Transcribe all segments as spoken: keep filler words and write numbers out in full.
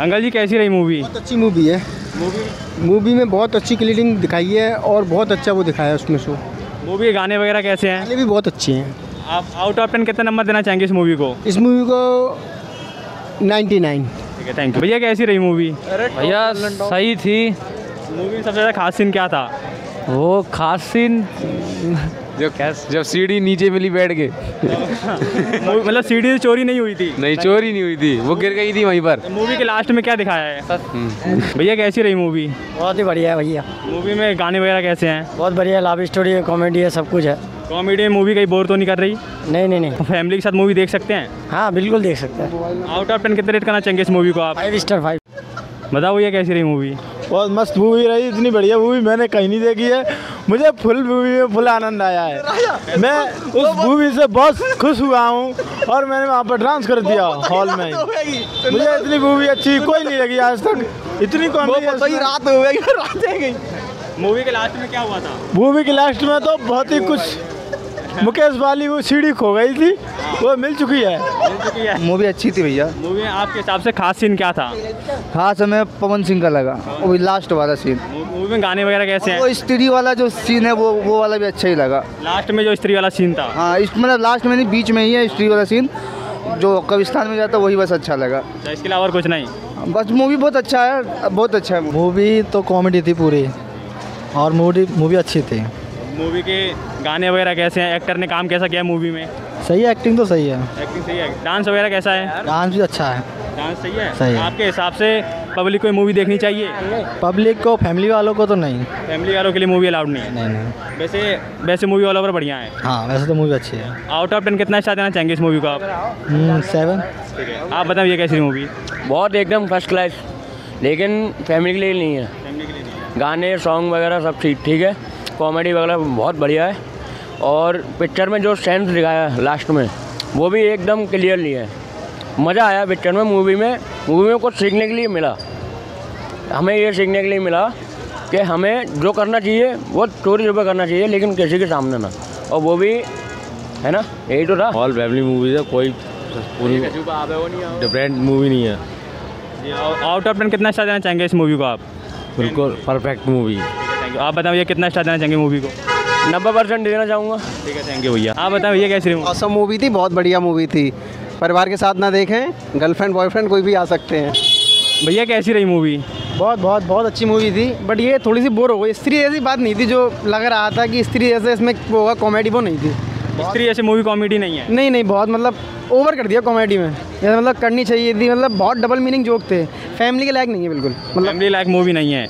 Uncle जी कैसी रही movie? बहुत अच्छी मूवी है। मूवी मूवी में बहुत अच्छी क्लीनिंग दिखाई है और बहुत अच्छा वो दिखाया उसमें शो। मूवी गाने वगैरह कैसे हैं? गाने भी बहुत अच्छे हैं। आप आउट ऑफ टेन कितना नंबर देना चाहेंगे इस मूवी को? इस मूवी को नाइन्टी नाइन। ठीक है, थैंक यू। भैया कैसी रही मूवी? भैया सही थी मूवी। सबसे ज़्यादा खास सीन क्या था? वो खास सीन जब जब सीढ़ी नीचे मिली बैठ के मतलब सीढ़ी से चोरी नहीं हुई थी? नहीं, चोरी नहीं हुई थी, वो गिर गई थी वहीं पर। मूवी के लास्ट में क्या दिखाया है? भैया कैसी रही मूवी? बहुत ही बढ़िया है भैया। मूवी में गाने वगैरह कैसे हैं? बहुत बढ़िया, लव स्टोरी है, कॉमेडी है, सब कुछ है। कॉमेडी मूवी कहीं बोर तो नहीं कर रही? नहीं नहीं नहीं। फैमिली के साथ मूवी देख सकते हैं? हाँ बिल्कुल देख सकते हैं। आउट ऑफ टेन कितने रेट करना चाहेंगे इस मूवी को आप? Five star five. बताओ भैया कैसी रही मूवी? बहुत मस्त मूवी रही, इतनी बढ़िया मूवी मैंने कहीं नहीं देखी है। मुझे फुल मूवी में फुल आनंद आया है। मैं उस मूवी से बहुत खुश हुआ हूँ और मैंने वहाँ पर डांस कर दिया हॉल में। मुझे इतनी मूवी अच्छी कोई नहीं लगी आज तक, इतनी कॉमेडी। रात हो गई। मूवी के लास्ट में क्या हुआ था? मूवी के लास्ट में तो बहुत ही कुछ। मुकेश वाली वो सीढ़ी खो गई थी, वो मिल चुकी है। मूवी अच्छी थी भैया। मूवी आपके हिसाब से खास सीन क्या था? खास हमें पवन सिंह का लगा, वो लास्ट वाला सीन। मूवी में गाने वगैरह कैसे हैं? वो स्त्री वाला जो सीन है वो वो वाला भी अच्छा ही लगा। लास्ट में जो स्त्री वाला सीन था? हाँ, मतलब लास्ट में नहीं, बीच में ही है स्त्री वाला सीन, जो कब्रिस्तान में जाता वही बस अच्छा लगा। इसके अलावा कुछ नहीं? बस मूवी बहुत अच्छा है, बहुत अच्छा है। मूवी तो कॉमेडी थी पूरी और मूवी मूवी अच्छी थी। मूवी के गाने वगैरह कैसे हैं? एक्टर ने काम कैसा किया मूवी में? सही है, एक्टिंग तो सही है। एक्टिंग सही है। डांस वगैरह कैसा है? डांस भी अच्छा है। डांस सही है? सही है। आपके हिसाब से पब्लिक को मूवी देखनी चाहिए? पब्लिक को, फैमिली वालों को तो नहीं। फैमिली वालों के लिए मूवी अलाउड नहीं है? नहीं नहीं। वैसे वैसे मूवी ऑल ओवर बढ़िया है। हाँ वैसे तो मूवी अच्छी है। आउट ऑफ टेन कितना स्टार देना चाहेंगे इस मूवी को आप? सेवन। ठीक है, आप बताइए कैसी मूवी? बहुत एकदम फर्स्ट क्लास, लेकिन फैमिली के लिए नहीं है। फैमिली के लिए नहीं। गाने सॉन्ग वगैरह सब ठीक ठीक है, कॉमेडी वगैरह बहुत बढ़िया है और पिक्चर में जो सेंस दिखाया है लास्ट में वो भी एकदम क्लियरली है। मज़ा आया पिक्चर में। मूवी में मूवी में कुछ सीखने के लिए मिला हमें, ये सीखने के लिए मिला कि हमें जो करना चाहिए वो चोरी छुपे करना चाहिए, लेकिन किसी के सामने ना। और वो भी है ना, यही तो था। ऑल फैमिली मूवीज़ है, कोई पूरी डिफरेंट मूवी नहीं है। आउट ऑफ टेन कितना स्टार देना चाहेंगे इस मूवी को आप? बिल्कुल परफेक्ट मूवी। आप बताओ ये कितना स्टार देना चाहेंगे मूवी को? नब्बे परसेंट देना चाहूँगा। ठीक है, थैंक यू भैया। आप बताओ भैया कैसी? ऑसम मूवी थी, बहुत बढ़िया मूवी थी। परिवार के साथ ना देखें, गर्लफ्रेंड बॉयफ्रेंड कोई भी आ सकते हैं। भैया कैसी रही मूवी? बहुत बहुत बहुत अच्छी मूवी थी, बट ये थोड़ी सी बोर हो गई। स्त्री ऐसी बात नहीं थी जो लग रहा था कि स्त्री जैसे इसमें वो होगा कॉमेडी, वो नहीं थी। स्त्री ऐसी मूवी कॉमेडी नहीं है? नहीं नहीं, बहुत मतलब ओवर कर दिया कॉमेडी में, जैसे मतलब करनी चाहिए थी। मतलब बहुत डबल मीनिंग जोक थे, फैमिली के लायक नहीं है बिल्कुल। मतलब फैमिली लायक मूवी नहीं है,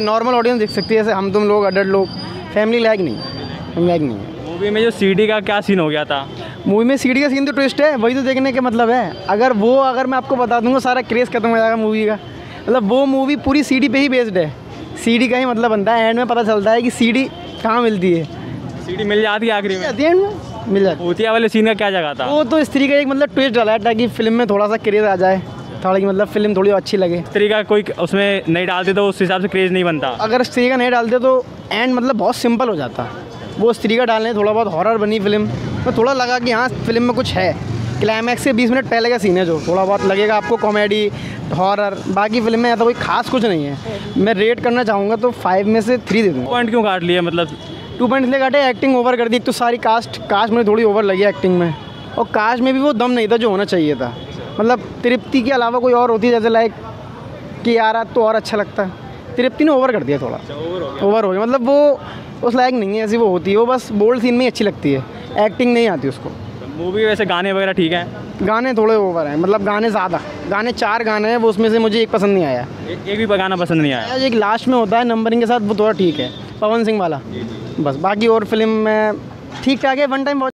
नॉर्मल ऑडियंस देख सकती है, जैसे हम तुम लोग, अडल्ट लोग। फैमिली लायक नहीं, फैमिली लायक नहीं है। मूवी में जो सीढ़ी का क्या सीन हो गया था? मूवी में सीढ़ी का सीन तो ट्विस्ट है, वही तो देखने के मतलब है। अगर वो अगर मैं आपको बता दूंगा सारा क्रेज़ खत्म हो जाएगा मूवी का। मतलब वो मूवी पूरी सीढ़ी पे ही बेस्ड है, सीढ़ी का ही मतलब बनता है। एंड में पता चलता है कि सीढ़ी कहाँ मिलती है, सीढ़ी मिल जाती है आखिरी में, एंड में मिल जाती है। भूतिया वाले सीन का क्या जगह था? वो तो स्त्री का एक मतलब ट्विस्ट डाला है ताकि फिल्म में थोड़ा सा क्रेज़ आ जाए, थोड़ा कि मतलब फिल्म थोड़ी अच्छी लगे। स्त्री का कोई उसमें नहीं डालते तो उस हिसाब से क्रेज़ नहीं बनता। अगर स्त्री का नहीं डालते तो एंड मतलब बहुत सिंपल हो जाता। वो स्त्री का डालने थोड़ा बहुत हॉरर बनी फिल्म, तो थोड़ा लगा कि हाँ फिल्म में कुछ है। क्लाइमैक्स से बीस मिनट पहले का सीन है जो थोड़ा बहुत लगेगा आपको कॉमेडी हॉरर। बाकी फिल्म में ऐसा कोई खास कुछ नहीं है। मैं रेट करना चाहूँगा तो फाइव में से थ्री दे दूँगा। पॉइंट क्यों काट लिया? मतलब टू पॉइंट इसलिए काटे, एक्टिंग ओवर कर दी। एक तो सारी कास्ट कास्ट में थोड़ी ओवर लगी एक्टिंग में, और कास्ट में भी वो दम नहीं था जो होना चाहिए था। मतलब तृप्ति के अलावा कोई और होती है जैसे लाइक कियारा तो और अच्छा लगता है। तृप्ति ने ओवर कर दिया, थोड़ा ओवर हो गया। मतलब वो उस लायक नहीं है, ऐसी वो होती है। वो बस बोल्ड सीन में अच्छी लगती है, एक्टिंग नहीं आती उसको। मूवी वैसे गाने वगैरह ठीक हैं? गाने थोड़े ओवर हैं, मतलब गाने ज़्यादा। गाने चार गाने हैं, वो उसमें से मुझे एक पसंद नहीं आया। एक भी गाना पसंद नहीं आया। एक लास्ट में होता है नंबरिंग के साथ, वो थोड़ा ठीक है, पवन सिंह वाला बस। बाकी और फिल्म में ठीक ठाक है, वन टाइम।